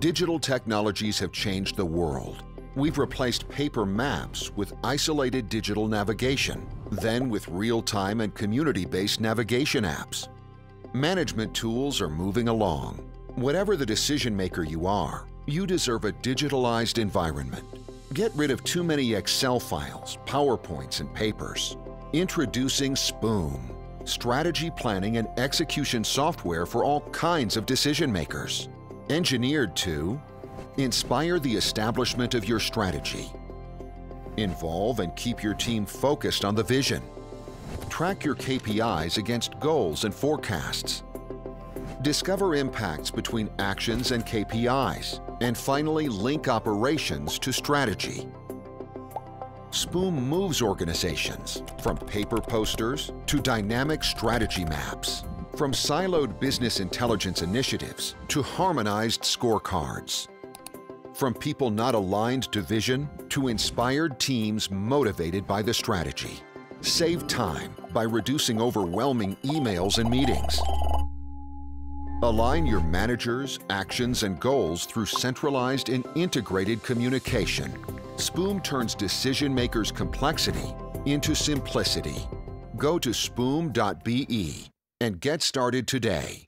Digital technologies have changed the world. We've replaced paper maps with isolated digital navigation, then with real-time and community-based navigation apps. Management tools are moving along. Whatever the decision maker you are, you deserve a digitalized environment. Get rid of too many Excel files, PowerPoints, and papers. Introducing SPOOM, strategy planning and execution software for all kinds of decision makers. Engineered to inspire the establishment of your strategy. Involve and keep your team focused on the vision. Track your KPIs against goals and forecasts. Discover impacts between actions and KPIs. And finally, link operations to strategy. SPOOM moves organizations from paper posters to dynamic strategy maps. From siloed business intelligence initiatives to harmonized scorecards. From people not aligned to vision to inspired teams motivated by the strategy. Save time by reducing overwhelming emails and meetings. Align your managers, actions, and goals through centralized and integrated communication. SPOOM turns decision makers' complexity into simplicity. Go to spoom.be. And get started today.